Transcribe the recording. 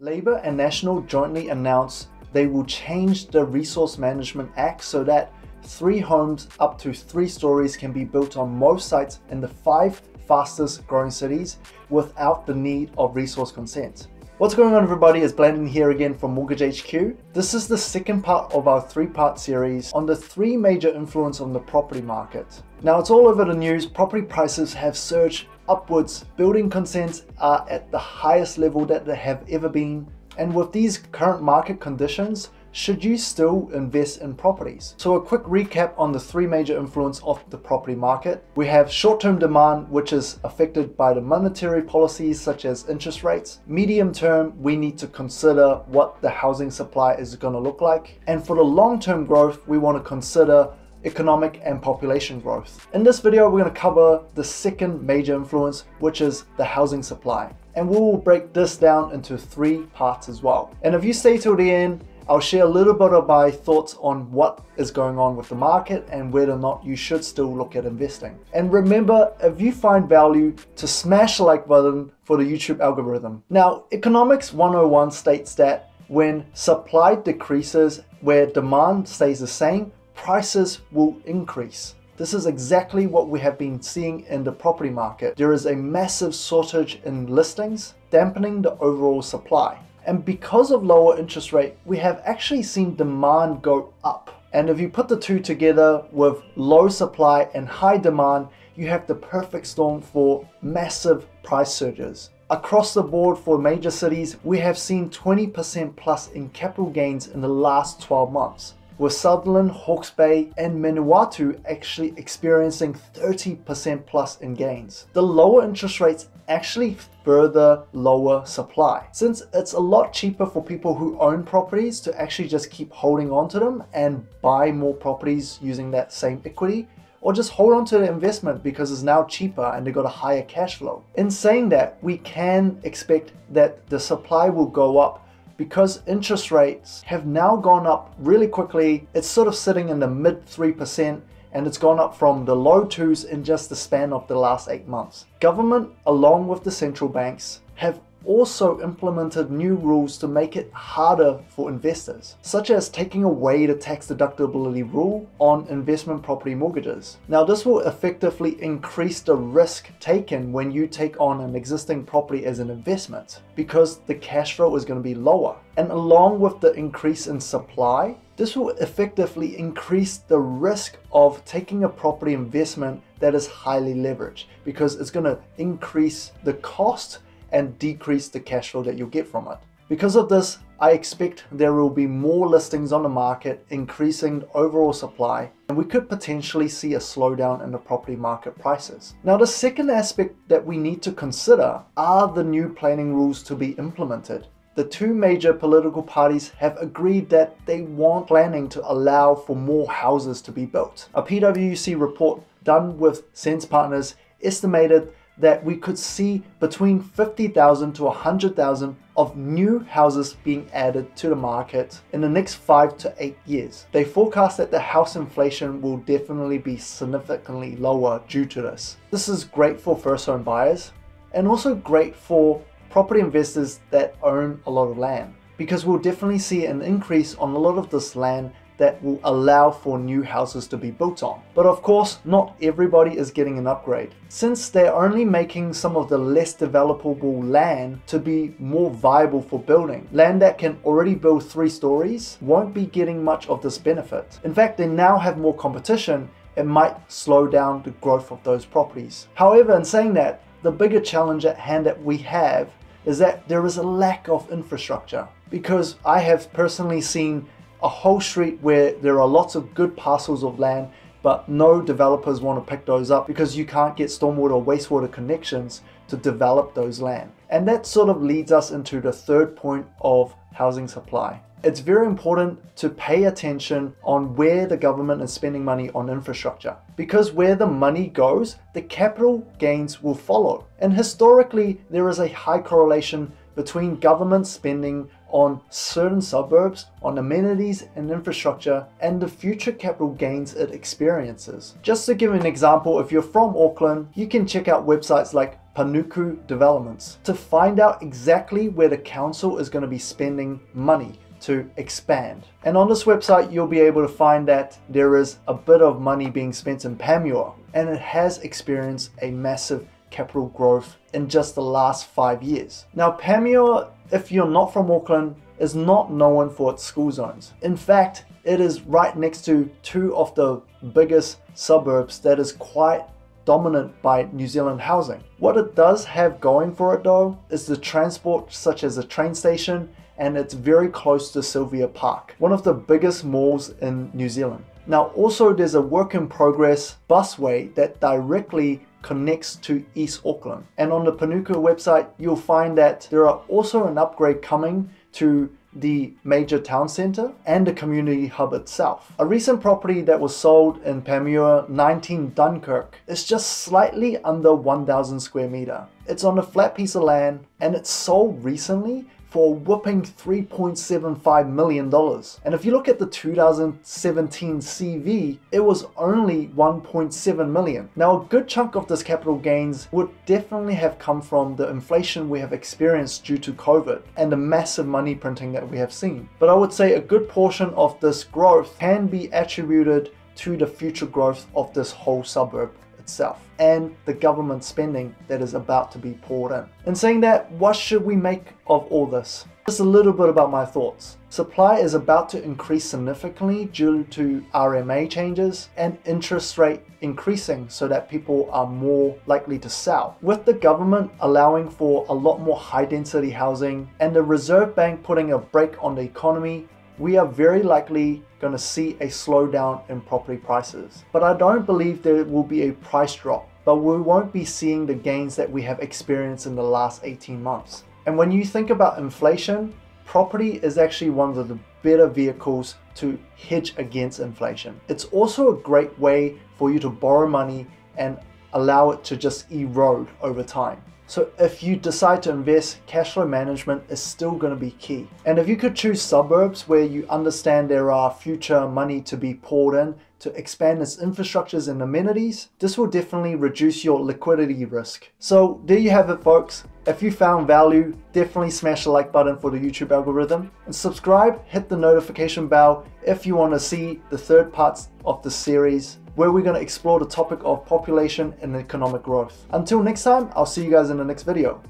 Labour and National jointly announced they will change the Resource Management Act so that three homes up to 3 stories can be built on most sites in the 5 fastest growing cities without the need of resource consent. What's going on, everybody? It's Blandin here again from Mortgage HQ. This is the second part of our 3-part series on the 3 major influences on the property market. Now, it's all over the news. Property prices have surged upwards. Building consents are at the highest level that they have ever been. And with these current market conditions, should you still invest in properties? So a quick recap on the 3 major influences of the property market. We have short-term demand, which is affected by the monetary policies such as interest rates. Medium-term, we need to consider what the housing supply is going to look like. And for the long-term growth, we want to consider economic and population growth. In this video, we're going to cover the second major influence, which is the housing supply. And we will break this down into 3 parts as well. And if you stay till the end, I'll share a little bit of my thoughts on what is going on with the market and whether or not you should still look at investing. And remember, if you find value, to smash the like button for the YouTube algorithm. Now, Economics 101 states that when supply decreases where demand stays the same, prices will increase. This is exactly what we have been seeing in the property market. There is a massive shortage in listings, dampening the overall supply. And because of lower interest rate, we have actually seen demand go up. And if you put the 2 together with low supply and high demand, you have the perfect storm for massive price surges. Across the board for major cities, we have seen 20% plus in capital gains in the last 12 months, with Sutherland, Hawke's Bay and Manawatu actually experiencing 30% plus in gains. The lower interest rates actually further lower supply, since it's a lot cheaper for people who own properties to actually just keep holding on to them and buy more properties using that same equity, or just hold on to the investment because it's now cheaper and they got a higher cash flow. In saying that, we can expect that the supply will go up because interest rates have now gone up really quickly. It's sort of sitting in the mid 3%, and it's gone up from the low 2s in just the span of the last 8 months. Government, along with the central banks, have also implemented new rules to make it harder for investors, such as taking away the tax deductibility rule on investment property mortgages. Now, this will effectively increase the risk taken when you take on an existing property as an investment, because the cash flow is going to be lower. And along with the increase in supply, this will effectively increase the risk of taking a property investment that is highly leveraged, because it's going to increase the cost and decrease the cash flow that you'll get from it. Because of this, I expect there will be more listings on the market, increasing the overall supply, and we could potentially see a slowdown in the property market prices. Now, the second aspect that we need to consider are the new planning rules to be implemented. The 2 major political parties have agreed that they want planning to allow for more houses to be built. A PwC report done with Sense Partners estimated that we could see between 50,000 to 100,000 of new houses being added to the market in the next 5 to 8 years. They forecast that the house inflation will definitely be significantly lower due to this. This is great for first home buyers, and also great for property investors that own a lot of land, because we'll definitely see an increase on a lot of this land that will allow for new houses to be built on. But of course, not everybody is getting an upgrade, since they're only making some of the less developable land to be more viable for building. Land that can already build 3 stories won't be getting much of this benefit. In fact, they now have more competition. It might slow down the growth of those properties. However, in saying that, the bigger challenge at hand that we have is that there is a lack of infrastructure, because I have personally seen a whole street where there are lots of good parcels of land, but no developers want to pick those up because you can't get stormwater or wastewater connections to develop those land. And that sort of leads us into the third point of housing supply. It's very important to pay attention on where the government is spending money on infrastructure, because where the money goes, the capital gains will follow. And historically, there is a high correlation between government spending on certain suburbs, on amenities and infrastructure, and the future capital gains it experiences. Just to give an example, if you're from Auckland, you can check out websites like Panuku Developments to find out exactly where the council is going to be spending money to expand. And on this website you'll be able to find that there is a bit of money being spent in Panmure, and it has experienced a massive capital growth in just the last 5 years. Now Panmure, if you're not from Auckland, is not known for its school zones. In fact, it is right next to two of the biggest suburbs that is quite dominant by New Zealand housing. What it does have going for it though is the transport, such as a train station, and it's very close to Sylvia Park, one of the biggest malls in New Zealand. Now also there's a work in progress busway that directly connects to East Auckland, and on the Panuku website you'll find that there are also an upgrade coming to the major town centre and the community hub itself. A recent property that was sold in Panmure, 19 Dunkirk, is just slightly under 1,000 square metre. It's on a flat piece of land and it's sold recently for a whopping $3.75 million. And if you look at the 2017 CV, it was only 1.7 million. Now a good chunk of this capital gains would definitely have come from the inflation we have experienced due to COVID and the massive money printing that we have seen. But I would say a good portion of this growth can be attributed to the future growth of this whole suburb itself and the government spending that is about to be poured in. And saying that, what should we make of all this? Just a little bit about my thoughts. Supply is about to increase significantly due to RMA changes and interest rate increasing so that people are more likely to sell. With the government allowing for a lot more high density housing and the Reserve Bank putting a brake on the economy, we are very likely going to see a slowdown in property prices. But I don't believe there will be a price drop, but we won't be seeing the gains that we have experienced in the last 18 months. And when you think about inflation, property is actually one of the better vehicles to hedge against inflation. It's also a great way for you to borrow money and allow it to just erode over time. So if you decide to invest, cash flow management is still going to be key. And if you could choose suburbs where you understand there are future money to be poured in to expand its infrastructures and amenities, this will definitely reduce your liquidity risk. So there you have it folks. If you found value, definitely smash the like button for the YouTube algorithm and subscribe, hit the notification bell if you want to see the third parts of the series, where we're going to explore the topic of population and economic growth. Until next time, I'll see you guys in the next video.